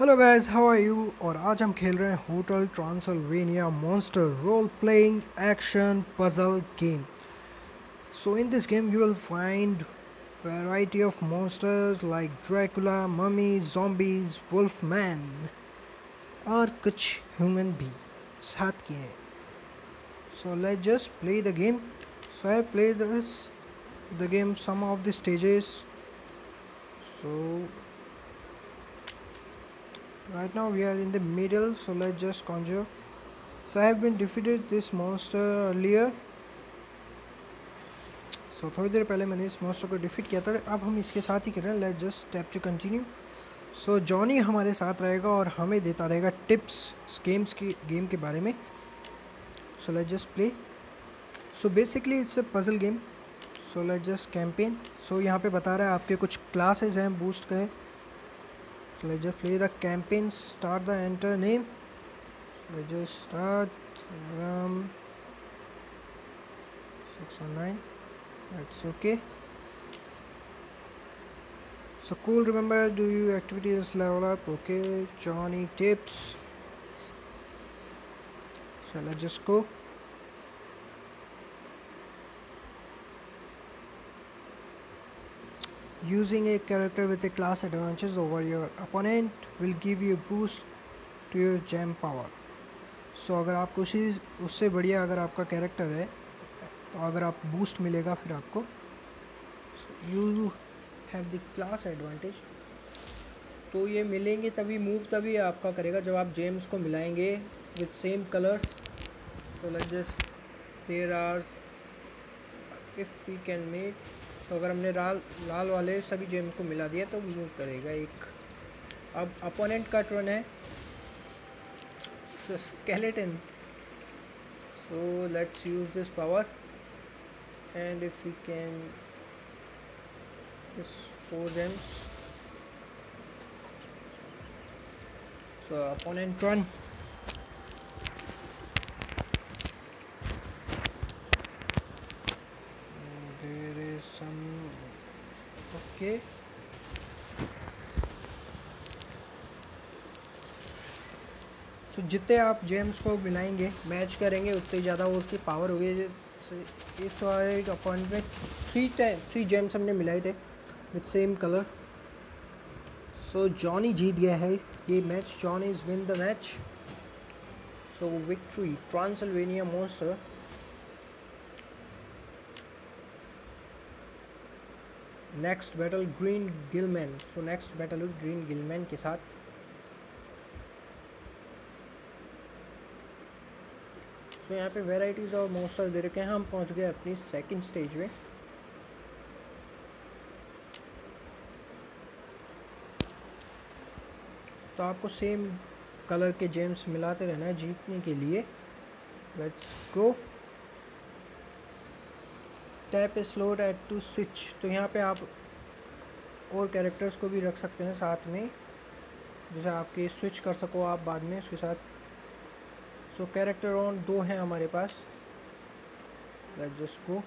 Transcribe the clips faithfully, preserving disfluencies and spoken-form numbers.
Hello guys, how are you. और आज हम खेल रहे हैं hotel Transylvania monster role playing action puzzle game. So in this game you will find variety of monsters like Dracula, mummy, zombies, wolf man और कुछ human भी साथ के हैं। So let's just play the game. So I play this the game some of the stages. So right now we are in the middle, so let's just conjure. So I have been defeated this monster earlier. So थोड़ी देर पहले मैंने इस monster को defeat किया था, अब हम इसके साथ ही कर रहे हैं। Let's just step to continue. So Johnny हमारे साथ रहेगा और हमें देता रहेगा tips games की game के बारे में। So let's just play. So basically it's a puzzle game. So let's just campaign. So यहाँ पे बता रहा है आपके कुछ classes हैं, boost करें। So let's just play the campaign. Start the enter name. So let's just start um, six one nine. That's okay. So cool. Remember, do you activities level up? Okay. Johnny tips. So let's just go. Using a character with a class advantage over your opponent will give you a boost to your gem power. So अगर आप उसी उससे बढ़िया अगर आपका character है तो अगर आप बूस्ट मिलेगा फिर आपको। You have the class advantage, तो ये मिलेंगे तभी मूव तभी आपका करेगा जब आप जेम्स को मिलाएंगे with same colours. So let's just there are if we can make. तो अगर हमने लाल लाल वाले सभी जेम को मिला दिया तो मूव करेगा एक। अब अपोनेंट का टर्न है। So skeleton, so let's use this power and if we can this four gems. So opponent turn. Okay. So जितने आप जेम्स को मिलाएंगे मैच करेंगे उतनी ज़्यादा वो उसकी पावर होगी। so, इस वाले अपॉइंट में थ्री टाइम थ्री जेम्स हमने मिलाए थे with same colour. So Johnny जीत गया है ये match. Johnny is win the match. So victory Transylvania monster. Next battle green Gilman. So next battle green Gilman के साथ। सो so, यहाँ पे वेराइटीज़ और मॉन्स्टर दे रखे हैं। हम पहुँच गए अपनी सेकंड स्टेज में। तो आपको सेम कलर के जेम्स मिलाते रहना है जीतने के लिए। Let's go. Tap slot eight to switch. तो यहाँ पे आप और कैरेक्टर्स को भी रख सकते हैं साथ में, जैसे आपके स्विच कर सको आप बाद में उसके साथ। सो कैरेक्टर ऑन दो हैं हमारे पास। लेट्स जस्ट गो।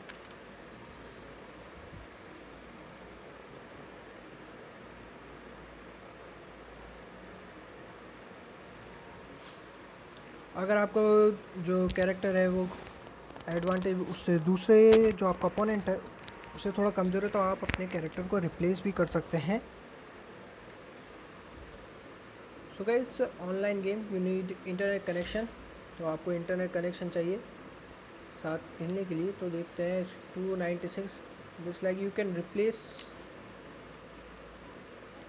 अगर आपको जो कैरेक्टर है वो एडवांटेज उससे दूसरे जो आपका अपोनेंट है उससे थोड़ा कमज़ोर है तो आप अपने कैरेक्टर को रिप्लेस भी कर सकते हैं। So guys, it's online game, you need internet connection. तो आपको इंटरनेट कनेक्शन चाहिए साथ खेलने के लिए। तो देखते हैं two ninety six. This like you can replace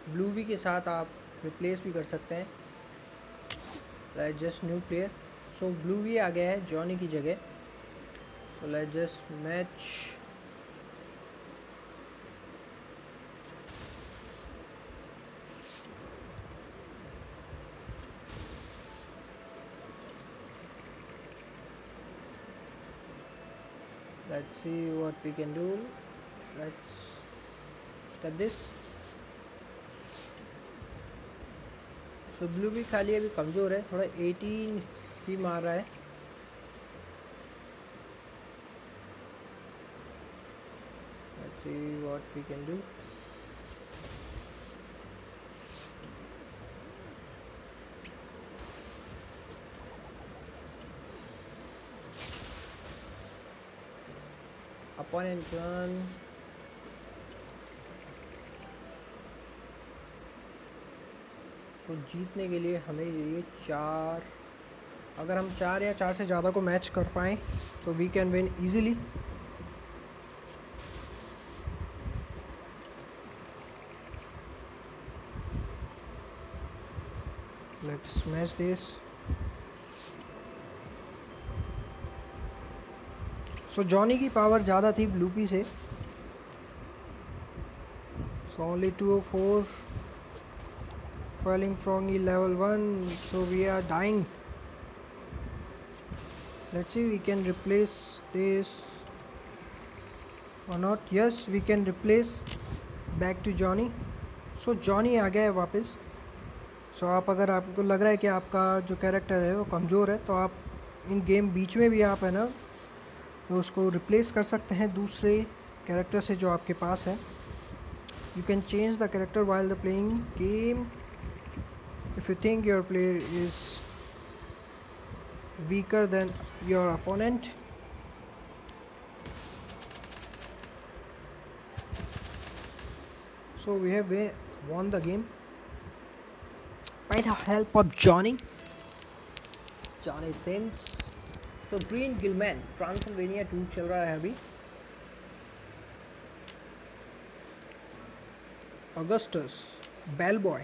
Bluebee के साथ, आप रिप्लेस भी कर सकते हैं। Like just new player. So Bluebee आ गया है जॉनी की जगह। So let's just match. Let's see what we can do. Let's cut this. So blue भी खाली अभी कमज़ोर है, थोड़ा अठारह ही मार रहा है। See what we can do. Opponent gun. तो जीतने के लिए हमें ये चार, अगर हम चार या चार से ज़्यादा को मैच कर पाएँ तो we can win easily. Let's match this. So Johnny की पावर ज़्यादा थी ब्लूपी से। So only two O four falling from the level one, so we are dying. Let's see, we can replace this or not. Yes, we can replace. Back to Johnny. So Johnny आ गया है वापस। So आप अगर आपको लग रहा है कि आपका जो कैरेक्टर है वो कमज़ोर है, तो आप इन गेम बीच में भी आप है ना तो उसको रिप्लेस कर सकते हैं दूसरे कैरेक्टर से जो आपके पास है। You can change the character while the playing game. If you think your player is weaker than your opponent, so we have won the game by the help of Johnny. Johnny sins. So Green Gillman, Transylvania two चल रहा है अभी। Augustus, Bell Boy.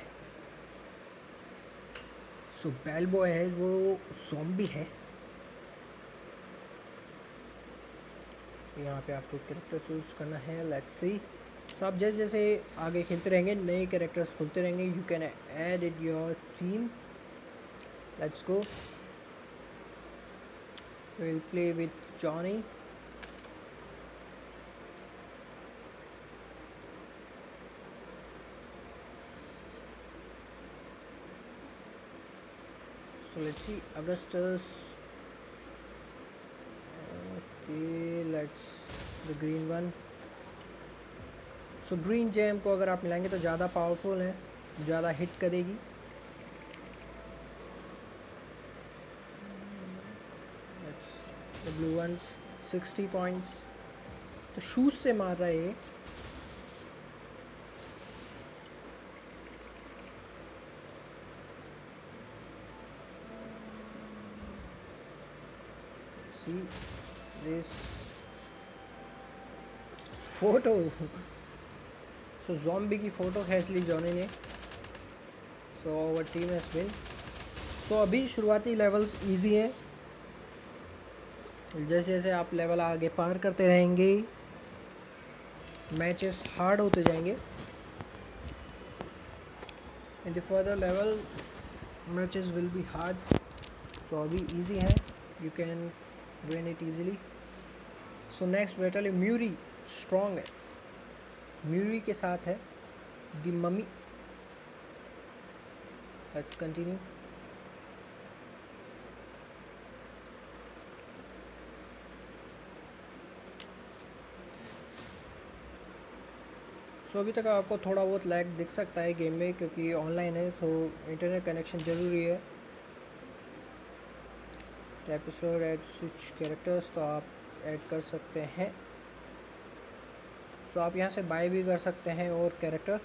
So so, bell boy है वो zombie है। यहाँ पे आपको कैरेक्टर चूज़ करना है। लेट्स सी। सो आप जैसे जैसे आगे खेलते रहेंगे नए कैरेक्टर्स खुलते रहेंगे। You can add it your team. Let's go, will play with Johnny. So let's see, Augustus. Okay, let's the green one. So green gem को अगर आप मिलाएंगे तो ज़्यादा पावरफुल है, ज़्यादा हिट करेगी। Let's the blue ones, sixty points. तो शूज से मार रहा है ये। फोटो। सो ज़ॉम्बी की फ़ोटो खींच ली जॉनी ने। So our team has win. सो अभी शुरुआती लेवल्स इजी हैं, जैसे जैसे आप लेवल आगे पार करते रहेंगे मैचेस हार्ड होते जाएंगे। In the further level matches will be hard. So अभी इजी है, you can win it easily. So next battle है म्यूरी। strong है म्यूरी के साथ है the mummy. Let's continue. So so, अभी तक आपको थोड़ा बहुत लैग दिख सकता है गेम में, क्योंकि ऑनलाइन है। सो इंटरनेट कनेक्शन ज़रूरी है। एपिसोड ऐड स्विच कैरेक्टर्स तो आप ऐड कर सकते हैं। सो so, आप यहाँ से बाय भी कर सकते हैं और कैरेक्टर।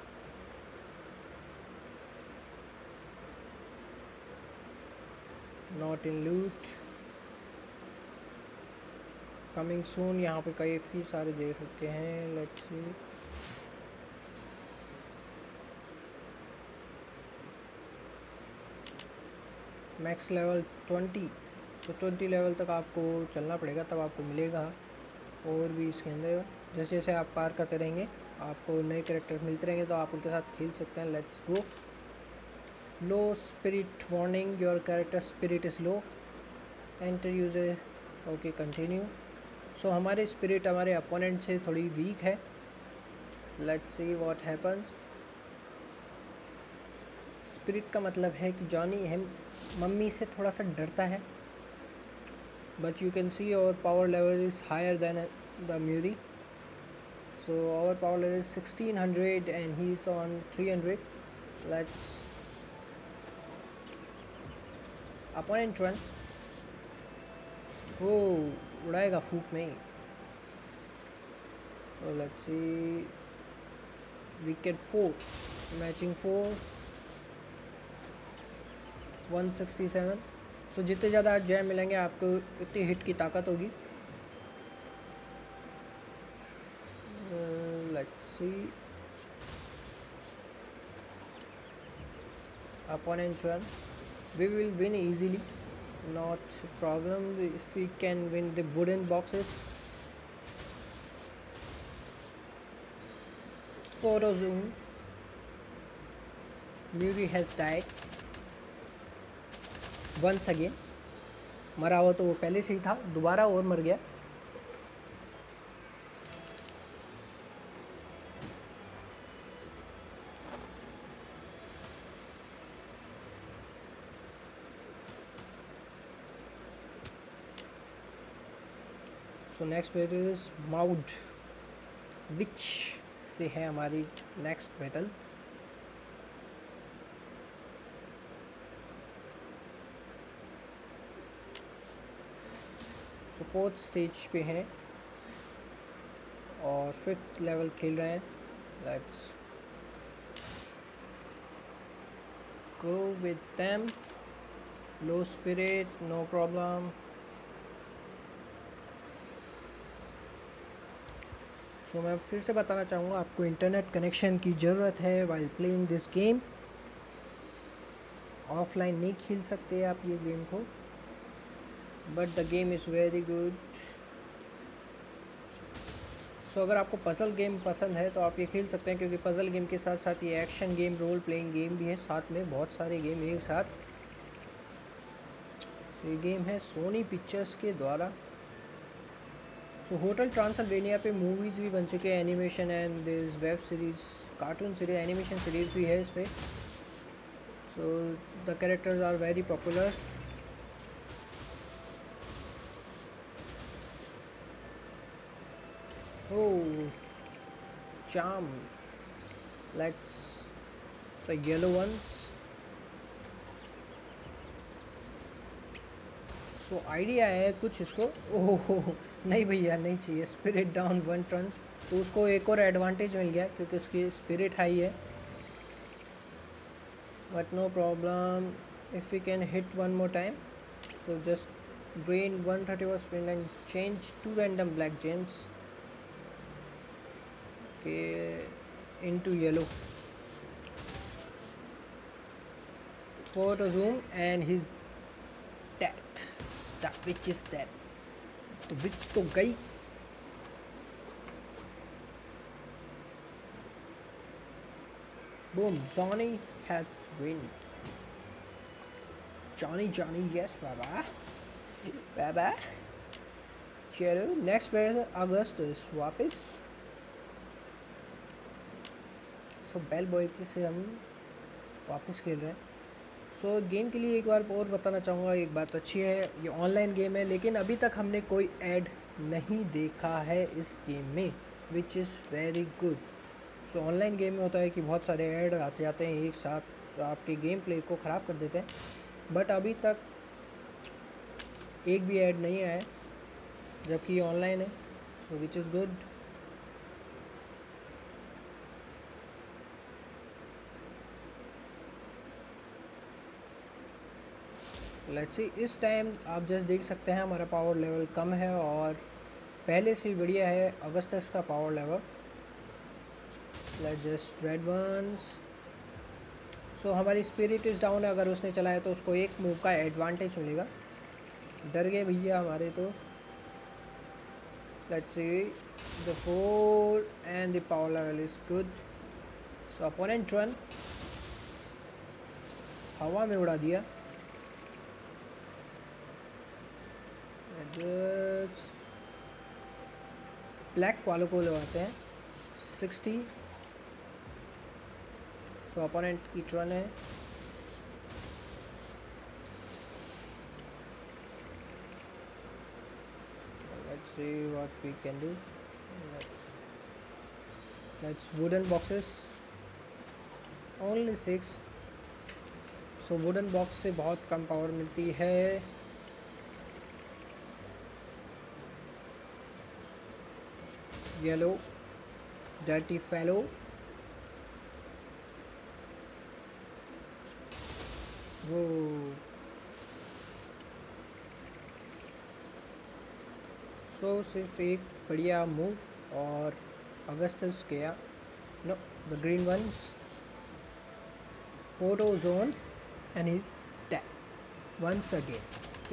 नॉट इन लूट कमिंग सून, यहाँ पे कई फी सारे देख सकते हैं। Let's see. Max level twenty. तो ट्वेंटी लेवल तक आपको चलना पड़ेगा, तब आपको मिलेगा। और भी इसके अंदर जैसे जैसे आप पार करते रहेंगे आपको नए कैरेक्टर मिलते रहेंगे, तो आप उनके साथ खेल सकते हैं। Let's go. Low spirit warning, your character spirit is low, enter user. Okay, continue. So हमारे स्पिरिट हमारे अपोनेंट से थोड़ी वीक है। Let's see what happens. Spirit का मतलब है कि जॉनी है मम्मी से थोड़ा सा डरता है। But you can see our power level is higher than the Murray. So our power level is sixteen hundred and he is on three hundred. Let's opponent run. Oh, उड़ाएगा फूक में। Oh, let's see. Wicket four, matching four, one sixty-seven. तो जितने ज़्यादा आप जय मिलेंगे आपको उतनी हिट की ताकत होगी. Let's see, opponent twelve, we will win easily, not problem if we can win the wooden boxes. Photo zoom. Murray has died once again. मरा हुआ तो वो पहले से ही था, दोबारा और मर गया. So next battle is Maud, which से है हमारी नेक्स्ट बैटल. तो फोर्थ स्टेज पे हैं और फिफ्थ लेवल खेल रहे हैं. Let's go with them. Low spirit, no problem. तो मैं फिर से बताना चाहूँगा, आपको इंटरनेट कनेक्शन की ज़रूरत है while playing this game. Offline नहीं खेल सकते आप ये गेम को, but the game is very good. So अगर आपको पजल गेम पसंद है तो आप ये खेल सकते हैं, क्योंकि पजल गेम के साथ साथ ये action game, role playing game भी है साथ में. बहुत सारे गेम एक साथ. तो ये गेम है सोनी पिक्चर्स के द्वारा. सो होटल ट्रांसल्वेनिया पे मूवीज़ भी बन चुके हैं, animation and this web series, cartoon series, animation series भी है इस पर. So the characters are very popular. Oh charm, let's the yellow ones. So idea है कुछ इसको. ओह नहीं भैया नहीं चाहिए. स्पिरिट डाउन वन टर्न, तो उसको एक और एडवांटेज मिल गया क्योंकि उसकी स्पिरिट हाई है. But no problem, if you can hit one more time. So just drain one thirty one spin and change to random black gems के into yellow. Photo zoom and his that that which is that. तो witch तो गई. Boom, Johnny has win. Johnny Johnny yes बाबा बाबा. चलो next player Augustus वापस. सो bell boy के से हम वापस खेल रहे हैं. सो so, गेम के लिए एक बार और बताना चाहूँगा, एक बात अच्छी है ये ऑनलाइन गेम है, लेकिन अभी तक हमने कोई ऐड नहीं देखा है इस गेम में, which is very good. So online game में होता है कि बहुत सारे ऐड आते जाते हैं एक साथ, तो आपके गेम प्ले को ख़राब कर देते हैं. बट अभी तक एक भी ऐड नहीं आया जबकि ऑनलाइन है, so which is good. Let's see, इस टाइम आप जस्ट देख सकते हैं हमारा पावर लेवल कम है और पहले से बढ़िया है अगस्तस का power level. Let's just red once. So हमारी स्पिरिट इज़ डाउन है, अगर उसने चलाया तो उसको एक मूव का एडवांटेज मिलेगा. डर गए भैया हमारे तो. Let's see the four and the power level is good. So opponent run हवा में उड़ा दिया. ब्लैक वालों को लगाते हैं सिक्सटी. सो अपोनेंट की टर्न है. Let's see what we can do. Let's wooden boxes, only six. So wooden box से बहुत कम पावर मिलती है. Yellow dirty fellow. Whoa. So सिर्फ एक बढ़िया मूव और अगस्तस गया. No the green ones photo zone and is dead once again.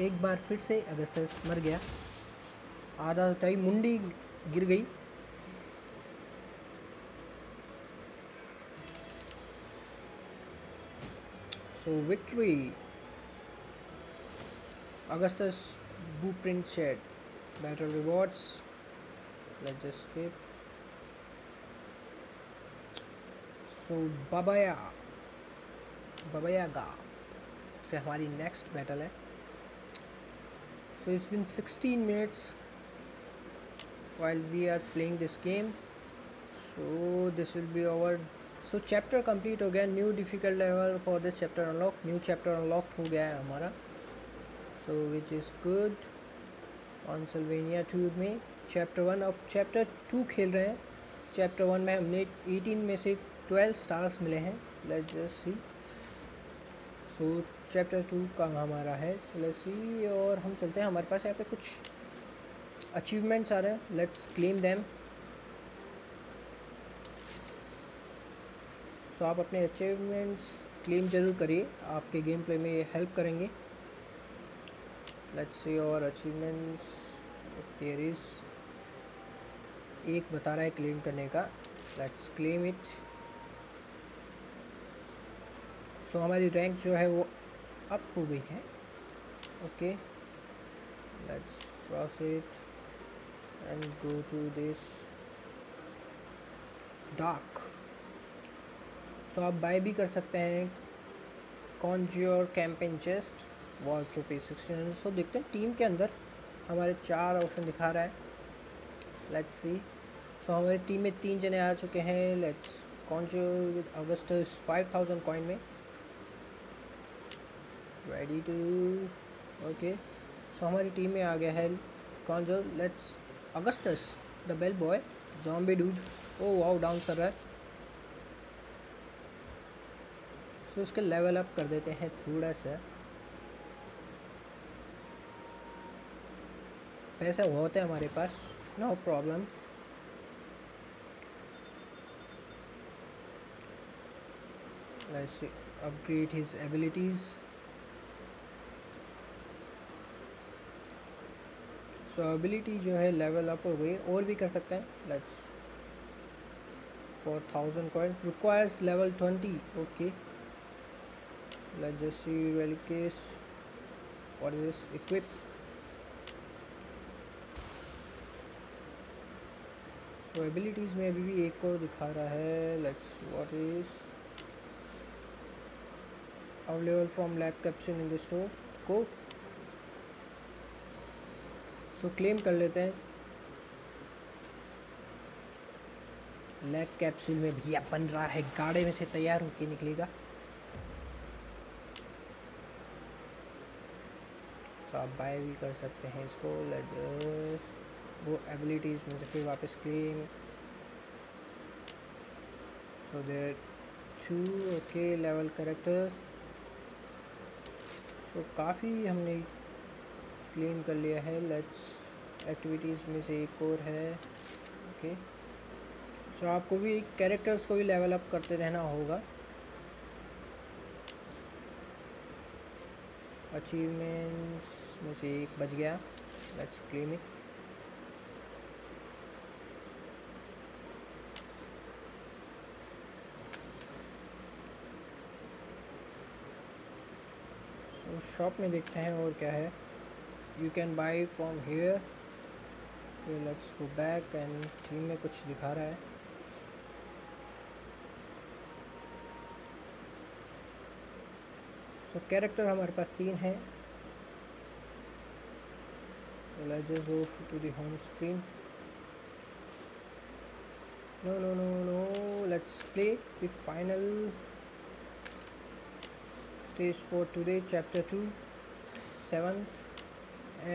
एक बार फिर से अगस्तस मर गया. आधा होता ही मुंडी गिर गई. So victory Augustus blueprint shed better rewards. Let's just skip. So Babayaga Babayaga से हमारी next battle है. So it's been sixteen minutes while we are playing this game. So this will be over. So chapter complete हो गया. New difficult level for this chapter unlocked. New chapter unlocked हो गया है हमारा. So which is good. Transylvania two में chapter one. अब chapter two खेल रहे हैं. चैप्टर वन में हमने अठारह में से बारह स्टार्स मिले हैं. Let's just see. So chapter two का हमारा है. लेट्स सी और हम चलते हैं. हमारे पास यहाँ पे कुछ अचीवमेंट्स आ रहे हैं. Let's claim them. सो आप अपने अचीवमेंट्स क्लेम जरूर करिए. आपके गेम प्ले में ये हेल्प करेंगे. लेट्स सी और अचीवमेंट्स इफ देयर इज. एक बता रहा है क्लेम करने का. Let's claim it. सो हमारी रैंक जो है वो अप हो गई है. Okay let's cross it and go to this dark. So आप बाय भी कर सकते हैं conjure campaign chest wall to pay sixteen. So देखते हैं टीम के अंदर हमारे चार ऑप्शन दिखा रहा है. लेट्स सी. सो हमारी टीम में तीन जने आ चुके हैं. Let's conjure Augustus five thousand coin में रेडी टू. ओके सो हमारी टीम में आ गया है conjure. Let's Augustus the bell boy zombie dude. Oh wow dance कर रहा है. सो so, इसके लेवल अप कर देते हैं थोड़ा सा. पैसा बहुत है हमारे पास. No problem. Let's upgrade his abilities. So ability जो है लेवल अप हो गई. और भी कर सकते हैं. Let's four thousand coin requires level twenty. Okay let's just see well case what is this equip. तो एबिलिटीज़ में अभी भी एक और दिखा रहा है. Let's what is available from lab caption in the store को. सो क्लेम कर लेते हैं. लैब कैप्सूल में भैया बन रहा है. गाड़े में से तैयार होके निकलेगा. तो so, आप बाय भी कर सकते हैं इसको. लेट्स वो एबिलिटीज़ में से फिर वापस claim. So there too. Okay level characters. So काफ़ी हमने क्लेम कर लिया है. लेट्स एक्टिविटीज़ में से एक और है. ओके सो आपको भी कैरेक्टर्स को भी लेवल अप करते रहना होगा. अचीवमेंट्स में से एक बच गया. Let's claim it. शॉप में देखते हैं और क्या है. You can buy from here. Let's go back and team में कुछ दिखा रहा है. सो so, कैरेक्टर हमारे पास तीन हैं. Let's just go to the home screen. No no no no let's play the final stage for today, chapter two, seventh,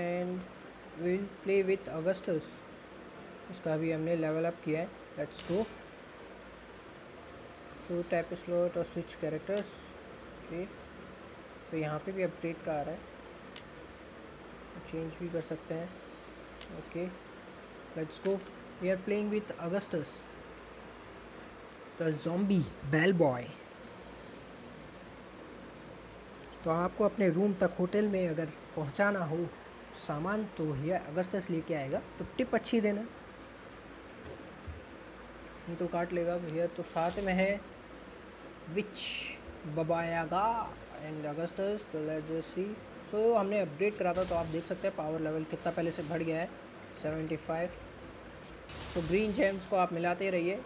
and we'll play with Augustus. इसका भी हमने level up किया है. Let's go. so tap slot और switch characters. Okay तो यहाँ पे भी अपडेट का आ रहा है, चेंज भी कर सकते हैं. Okay let's go. We are playing with Augustus the zombie bell boy. तो आपको अपने रूम तक होटल में अगर पहुँचाना हो सामान तो यह अगस्टस लेके आएगा. तो टिप अच्छी देना, नहीं तो काट लेगा भैया. तो साथ में है विच बबायागा एंड अगस्टस. तो लेट्स जस्ट सी. सो हमने अपडेट करा था तो आप देख सकते हैं पावर लेवल कितना पहले से बढ़ गया है, सेवेंटी फाइव. तो ग्रीन जेम्स को आप मिलाते रहिए.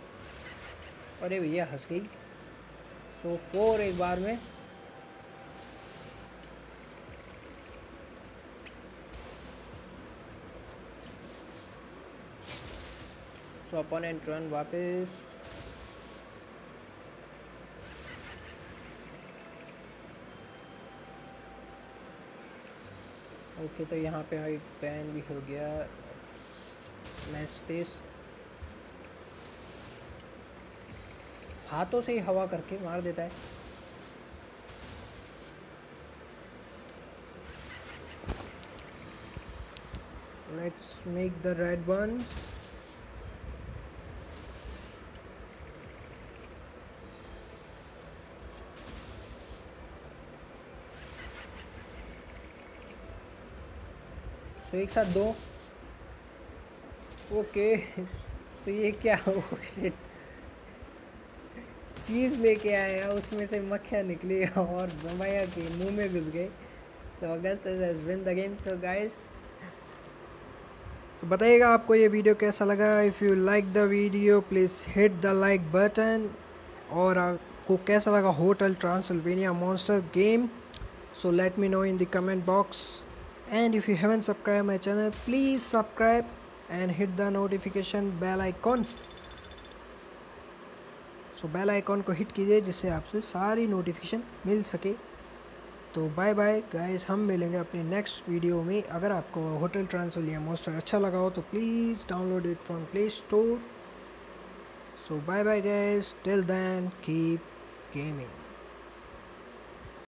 अरे भैया हंस गई. सो फोर एक बार में. सो अपोनेंट रन वापस. ओके तो यहाँ पे एक बैन भी हो गया. मैच तेज हाथों से ही हवा करके मार देता है. Let's make the red ones. तो एक साथ दो. ओके तो ये क्या हो, शिट चीज़ लेके आया उसमें से मक्खियाँ निकली और बमाया के मुंह में घुस गए. So Augustus has win the game. So guys तो बताइएगा आपको ये वीडियो कैसा लगा. If you like the video please hit the like button. और आपको कैसा लगा hotel Transylvania monster game. So let me know in the comment box. And if you haven't subscribed my channel, please subscribe and hit the notification bell icon. So bell icon को hit कीजिए जिससे आपसे सारी notification मिल सके. तो bye bye guys, हम मिलेंगे अपने next video में. अगर आपको होटल ट्रांसिल्वेनिया मॉन्स्टर अच्छा लगा हो तो please download it from Play Store. So bye bye guys, till then keep gaming.